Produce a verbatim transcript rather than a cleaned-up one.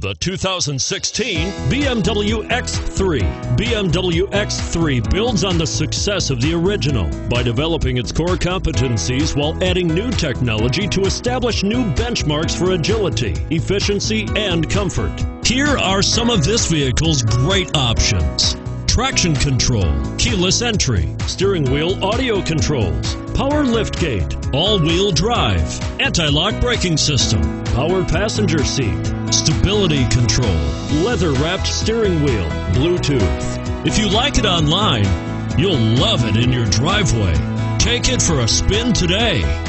The two thousand sixteen B M W X three. B M W X three builds on the success of the original by developing its core competencies while adding new technology to establish new benchmarks for agility, efficiency, and comfort. Here are some of this vehicle's great options: traction control, keyless entry, steering wheel audio controls, power liftgate, all-wheel drive, anti-lock braking system, power passenger seat, stability control, leather-wrapped steering wheel, Bluetooth. If you like it online, you'll love it in your driveway. Take it for a spin today.